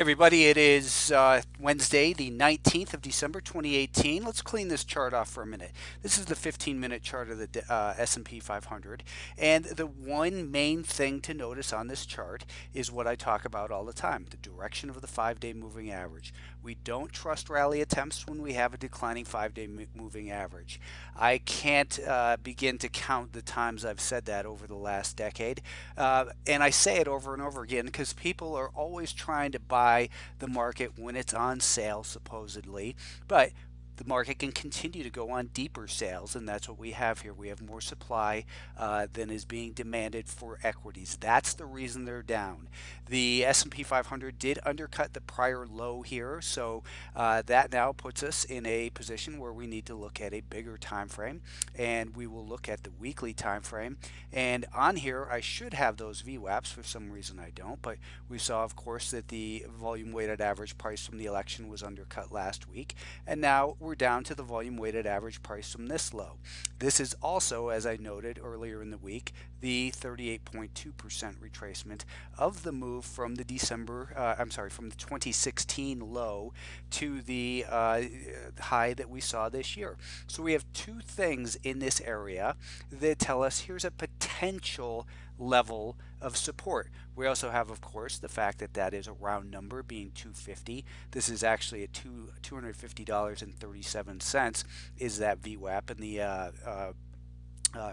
everybody, it is Wednesday, the 19th of December, 2018. Let's clean this chart off for a minute. This is the 15-minute chart of the S&P 500. And the one main thing to notice on this chart is what I talk about all the time, the direction of the five-day moving average. We don't trust rally attempts when we have a declining five-day moving average. I can't begin to count the times I've said that over the last decade. And I say it over and over again because people are always trying to buy the market when it's on sale, supposedly, but the market can continue to go on deeper sales, and that's what we have here. We have more supply than is being demanded for equities. That's the reason they're down. The S&P 500 did undercut the prior low here, so that now puts us in a position where we need to look at a bigger time frame, and we will look at the weekly time frame. And on here, I should have those VWAPs. For some reason, I don't. But we saw, of course, that the volume-weighted average price from the election was undercut last week, and now we're down to the volume-weighted average price from this low. This is also, as I noted earlier in the week, the 38.2% retracement of the move from the from the 2016 low to the high that we saw this year. So we have two things in this area that tell us here's a potential level of support. We also have, of course, the fact that that is a round number, being 250. This is actually at $250.37 is that VWAP, and the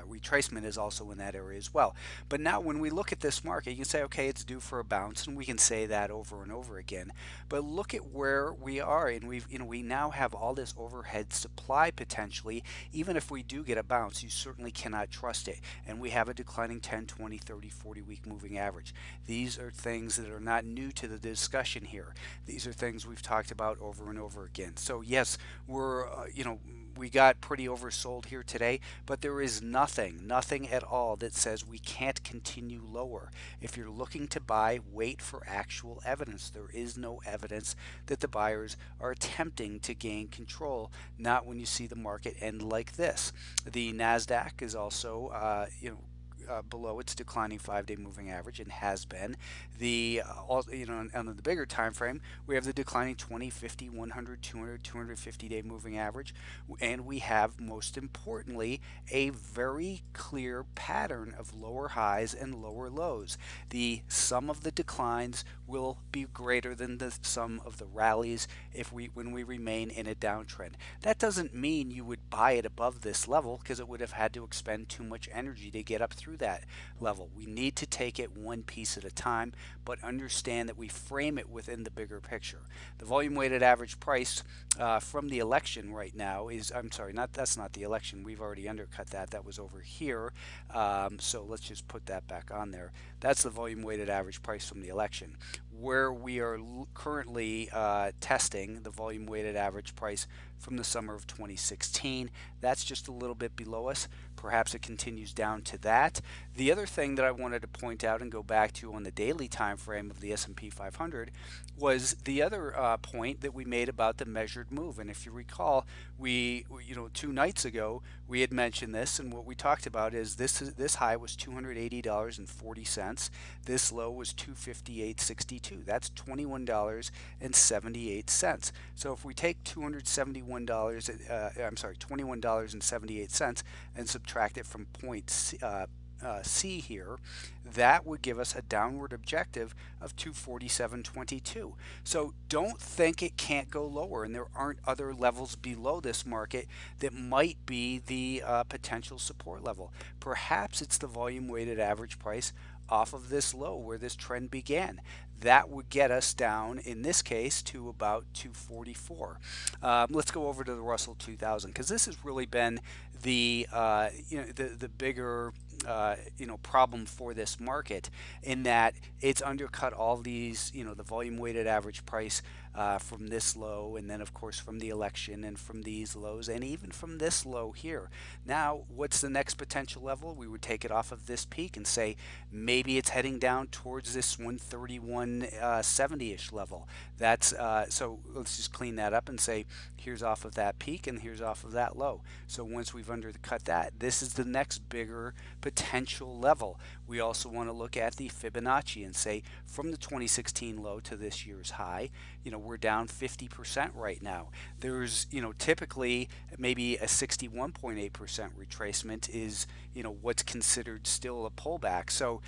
retracement is also in that area as well. But now when we look at this market, you can say, okay, it's due for a bounce, and we can say that over and over again. But look at where we are, and we now have all this overhead supply potentially. Even if we do get a bounce, you certainly cannot trust it. And we have a declining 10, 20, 30, 40 week moving average. These are things that are not new to the discussion here. These are things we've talked about over and over again. So yes, we're we got pretty oversold here today, but there is nothing at all that says we can't continue lower. If you're looking to buy, wait for actual evidence. There is no evidence that the buyers are attempting to gain control, not when you see the market end like this. The NASDAQ is also, below its declining five-day moving average, and has been. The on the bigger time frame, we have the declining 20, 50, 100, 200, 250-day moving average, and we have, most importantly, a very clear pattern of lower highs and lower lows. The sum of the declines will be greater than the sum of the rallies when we remain in a downtrend. That doesn't mean you would buy it above this level, because it would have had to expend too much energy to get up through that level. We need to take it one piece at a time, but understand that we frame it within the bigger picture. The volume weighted average price from the election right now is, I'm sorry, that's not the election. We've already undercut that. That was over here. So let's just put that back on there. That's the volume weighted average price from the election. Where we are currently testing the volume weighted average price from the summer of 2016. That's just a little bit below us. Perhaps it continues down to that. The other thing that I wanted to point out and go back to on the daily time frame of the S&P 500 was the other point that we made about the measured move. And if you recall, we 2 nights ago we had mentioned this, and what we talked about is this high was $280.40. This low was $258.62. That's $21.78. So if we take $21.78 and subtract it from point C here, that would give us a downward objective of 247.22. So don't think it can't go lower, and there aren't other levels below this market that might be the potential support level. Perhaps it's the volume weighted average price off of this low where this trend began. That would get us down, in this case, to about 244. Let's go over to the Russell 2000, because this has really been the bigger problem for this market, in that it's undercut all these, the volume weighted average price from this low, and then of course from the election, and from these lows, and even from this low here. Now what's the next potential level? We would take it off of this peak and say maybe it's heading down towards this 131.70-ish level. That's so let's just clean that up and say here's off of that peak and here's off of that low. So once we've undercut that, this is the next bigger potential potential level. We also want to look at the Fibonacci and say from the 2016 low to this year's high, you know, we're down 50% right now. There's, you know, typically maybe a 61.8% retracement is, you know, what's considered still a pullback. So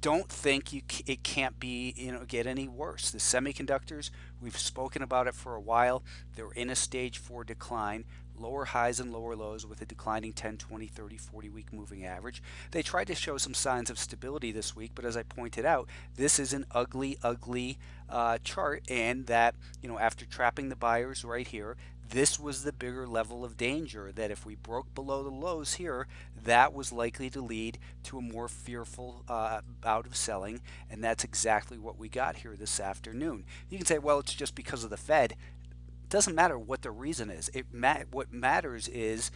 don't think it can't be, you know, get any worse. The semiconductors, we've spoken about it for a while. They're in a stage 4 decline, lower highs and lower lows with a declining 10, 20, 30, 40 week moving average. They tried to show some signs of stability this week, but as I pointed out, this is an ugly, ugly chart, and that, you know, after trapping the buyers right here, this was the bigger level of danger, that if we broke below the lows here, that was likely to lead to a more fearful bout of selling, and that's exactly what we got here this afternoon. You can say, well, it's just because of the Fed. It doesn't matter what the reason is. What matters is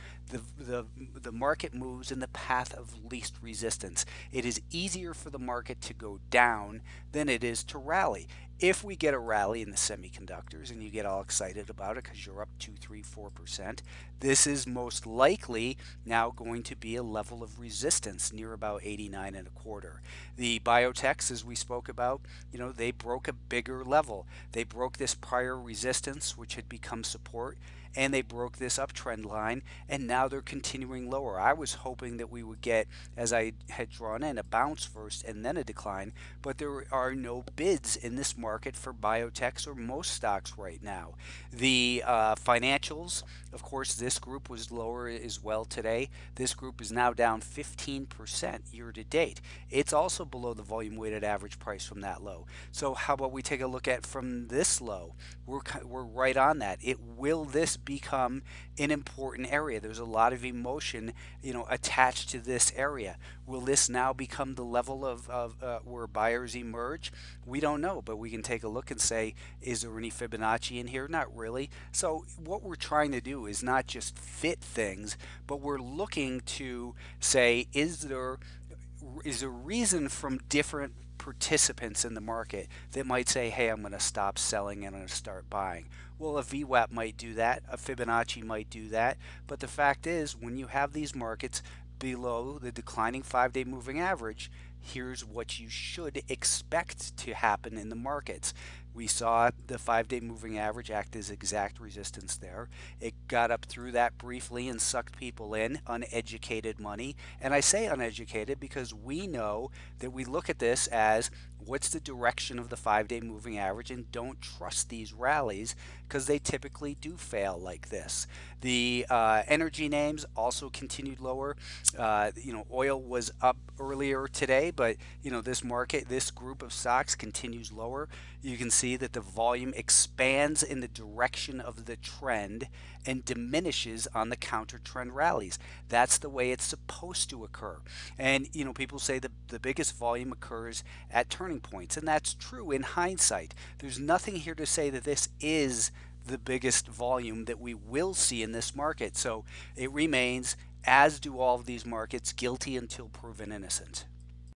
the market moves in the path of least resistance. It is easier for the market to go down than it is to rally. If we get a rally in the semiconductors and you get all excited about it because you're up 2, 3, 4%, this is most likely now going to be a level of resistance near about 89.25. The biotechs, as we spoke about, you know, they broke a bigger level. They broke this prior resistance, which had become support, and they broke this uptrend line, and now they're continuing lower. I was hoping that we would get, as I had drawn in, a bounce first and then a decline, but there are no bids in this market for biotechs or most stocks right now. The financials, of course, this group was lower as well today. This group is now down 15% year to date. It's also below the volume weighted average price from that low. So how about we take a look at from this low? We're right on that. It will this become an important area? There's a lot of emotion, you know, attached to this area. Will this now become the level of where buyers emerge? We don't know, but we can take a look and say, is there any Fibonacci in here? Not really. So what we're trying to do is not just fit things, but we're looking to say, is there a reason from different participants in the market that might say, hey, I'm going to stop selling and I'm going to start buying? Well, a VWAP might do that, a Fibonacci might do that, but the fact is, when you have these markets below the declining 5-day moving average, here's what you should expect to happen in the markets. We saw the 5-day moving average act as exact resistance there. It got up through that briefly and sucked people in, uneducated money. And I say uneducated because we know that we look at this as what's the direction of the 5-day moving average and don't trust these rallies because they typically do fail like this. The energy names also continued lower. You know, oil was up earlier today, but you know, this market, this group of stocks continues lower. You can see that the volume expands in the direction of the trend and diminishes on the counter trend rallies. That's the way it's supposed to occur. And you know, people say the biggest volume occurs at turning points, and that's true in hindsight. There's nothing here to say that this is the biggest volume that we will see in this market. So it remains, as do all of these markets, guilty until proven innocent.